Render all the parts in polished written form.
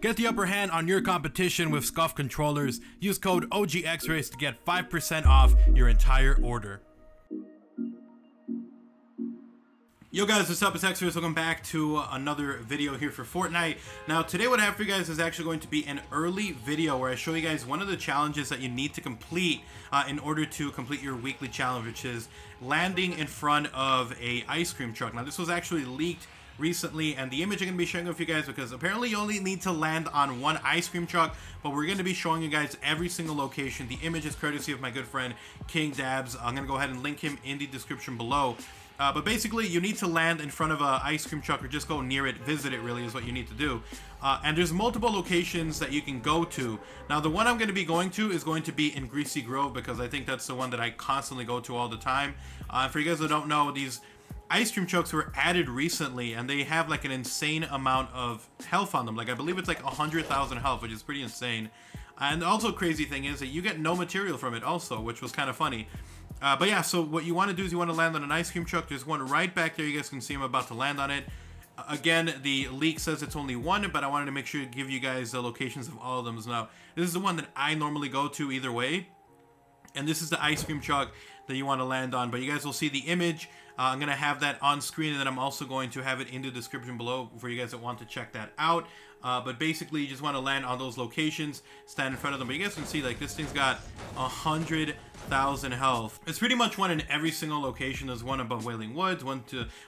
Get the upper hand on your competition with Scuf controllers. Use code OGXRAYZ to get 5% off your entire order. Yo guys, what's up? It's XRAYZ. Welcome back to another video here for Fortnite. Now today what I have for you guys is actually going to be an early video where I show you guys one of the challenges that you need to complete in order to complete your weekly challenge, which is landing in front of a ice cream truck. Now this was actually leaked recently, and the image I'm going to be sharing with you guys, because apparently you only need to land on one ice cream truck, but we're going to be showing you guys every single location. The image is courtesy of my good friend King Dabs. I'm going to go ahead and link him in the description below. But basically, you need to land in front of an ice cream truck, or just go near it, visit it really is what you need to do. And there's multiple locations that you can go to. Now, the one I'm going to be going to is going to be in Greasy Grove, because I think that's the one that I constantly go to all the time. For you guys that don't know, these ice cream trucks were added recently, and they have like an insane amount of health on them. Like, I believe it's like 100,000 health, which is pretty insane. And also crazy thing is that you get no material from it also, which was kind of funny. But yeah, so what you want to do is you want to land on an ice cream truck. There's one right back there. You guys can see I'm about to land on it. Again, the leak says it's only one, but I wanted to make sure to give you guys the locations of all of them. Now, this is the one that I normally go to either way. And this is the ice cream truck that you want to land on. But you guys will see the image. I'm going to have that on screen, and then I'm also going to have it in the description below for you guys that want to check that out. But basically, you just want to land on those locations, stand in front of them. But you guys can see, like, this thing's got 100,000 health. It's pretty much one in every single location. There's one above Wailing Woods, one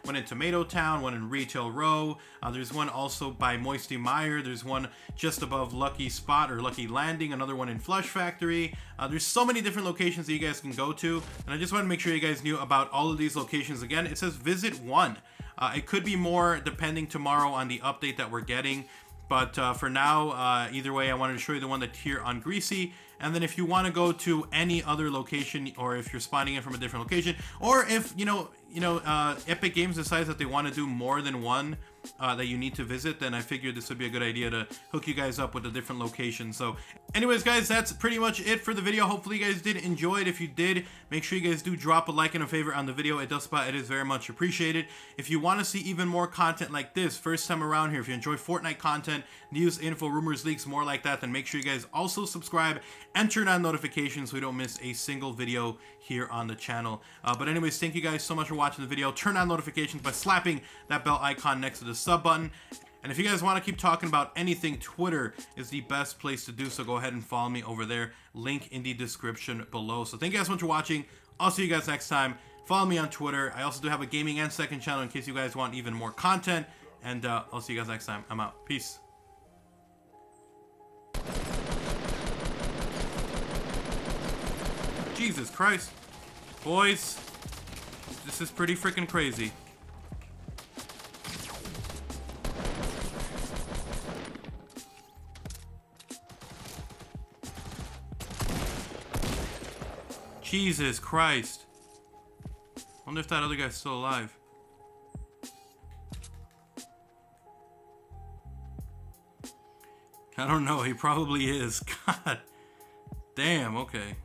in Tomato Town, one in Retail Row. There's one also by Moisty Mire. There's one just above Lucky Landing. Another one in Flush Factory. There's so many different locations that you guys can go to, and I just want to make sure you guys knew about all of these locations. Again, it says visit one. It could be more depending tomorrow on the update that we're getting. But for now, either way, I wanted to show you the one that's here on Greasy. And then if you want to go to any other location, or if you're spawning in from a different location, or if, Epic Games decides that they want to do more than one that you need to visit, then I figured this would be a good idea to hook you guys up with a different location. So anyways, guys, that's pretty much it for the video. Hopefully you guys did enjoy it. If you did, make sure you guys do drop a like and a favorite on the video. It is very much appreciated. If you want to see even more content like this first time around here, if you enjoy Fortnite content, news, info, rumors, leaks, more like that, then make sure you guys also subscribe and turn on notifications so we don't miss a single video here on the channel. But anyways, thank you guys so much for watching the video. Turn on notifications by slapping that bell icon next to the sub button. And if you guys want to keep talking about anything, Twitter is the best place to do so. Go ahead and follow me over there. Link in the description below. So thank you guys so much for watching. I'll see you guys next time. Follow me on Twitter. I also do have a gaming and second channel in case you guys want even more content. And I'll see you guys next time. I'm out. Peace. Jesus Christ. Boys, this is pretty freaking crazy. Jesus Christ. Wonder if that other guy's still alive. I don't know. He probably is. God damn. Okay.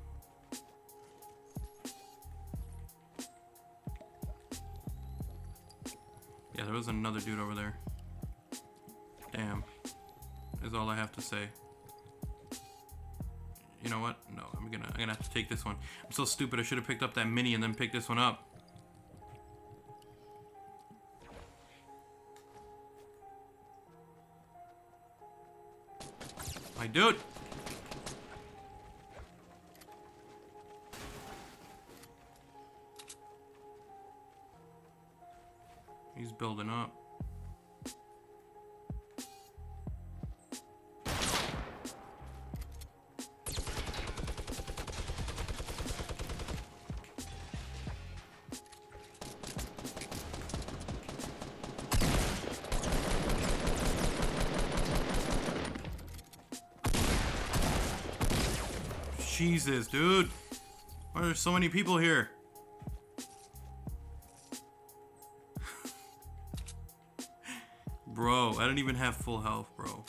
Yeah, there was another dude over there. Damn. Is all I have to say. You know what? No, I'm gonna have to take this one. I'm so stupid. I should have picked up that mini and then picked this one up. My dude. He's building up. Jesus, dude. Why are there so many people here? Bro, I don't even have full health, bro.